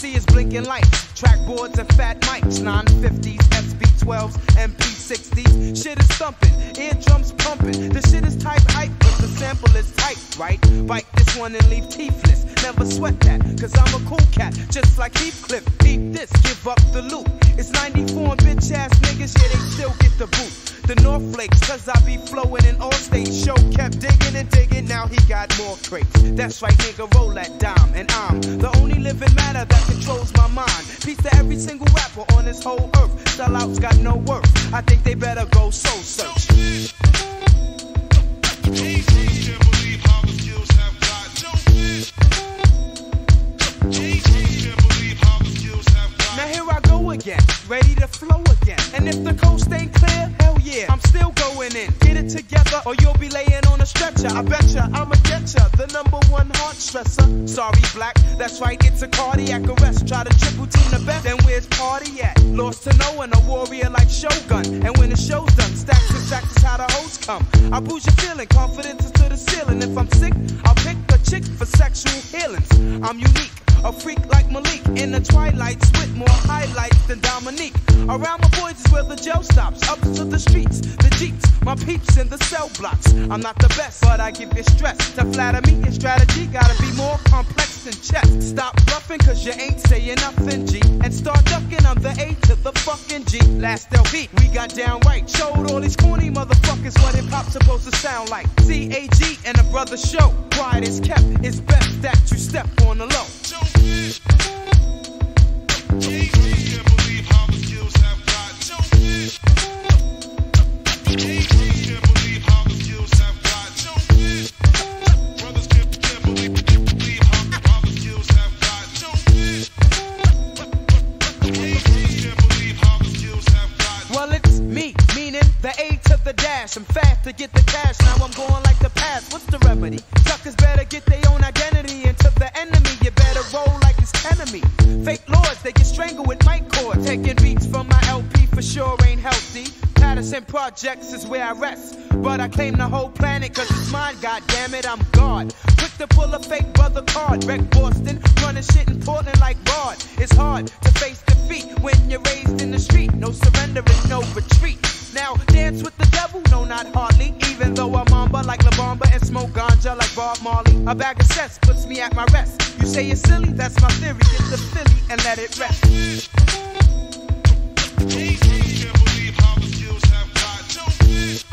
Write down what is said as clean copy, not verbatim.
see is blinking lights, trackboards and fat mics, 950s, SP12s, MP60s. Shit is thumping, eardrums pumping. The shit is type hype, but the sample is tight, right? Bite this one and leave teethless. Never sweat that, cause I'm a cool cat, just like Heathcliff. Peep this, give up the loot. It's 94 and bitch ass niggas, yeah, they still get the boot. The North Flakes, cause I be flowing in all states. Show kept digging and digging, now he got more crates. That's right, nigga, roll that dime. And I'm the only living matter that controls my mind. Peace to every single rapper on this whole earth. Sellouts got no worth, I think they better go soul search. Now here I go again, ready to flow again. And if the coast ain't clear, hell yeah, I'm still going in. Get it together or you'll be laying on a stretcher. I betcha, I'ma getcha, the #1 heart stressor. Sorry, black, that's right, it's a cardiac arrest. Try to triple team the best, then where's party at? Lost to knowing a warrior like Shogun. And when the show's done, stacks and stacks is how the hoes come. I boost your feeling, confidence is to the ceiling. If I'm sick, I'll pick a chick for sexual healings. I'm unique, a freak like Malik. In the twilights with more highlights than Dominique. Around my boys is where the jail stops. Up to the streets, the jeeps, my peeps in the cell blocks. I'm not the best, but I give you stress. To flatter me, your strategy gotta be more complex than chess. Stop bluffing, cause you ain't saying nothing, G. And start ducking, I'm the A to the fucking G. Last LP, we got down right. Showed all these corny motherfuckers what hip-hop's supposed to sound like. C-A-G and a brother show. Pride is kept, it's best that you step on the low. Can't believe how the skills have got. Can't believe how the skills have got. Brothers can't believe how the skills have got. Can't believe how the skills have got. Well, it's me, meaning the A to the dash. I'm fast to get the cash. Now I'm going like the past. What's the remedy? Suckers better get their own identity. And to the enemy, you better roll like it's enemy. Fake lords, they get strangled with mic cords. Taking beats from my LP for sure ain't healthy. Patterson projects is where I rest, but I claim the whole planet cause it's mine, goddammit, I'm God. Quick to pull a fake brother card. Wreck Boston, running shit in Portland like Rod. It's hard to face defeat when you're raised in the street. No surrendering, no retreat. Now dance with the devil, no not hardly. Even though I'm mamba like La Bamba and smoke ganja like Bob Marley. A bag of cess puts me at my rest. You say you're silly, that's my theory. Get the Philly and let it rest. Can't believe how the skills have got.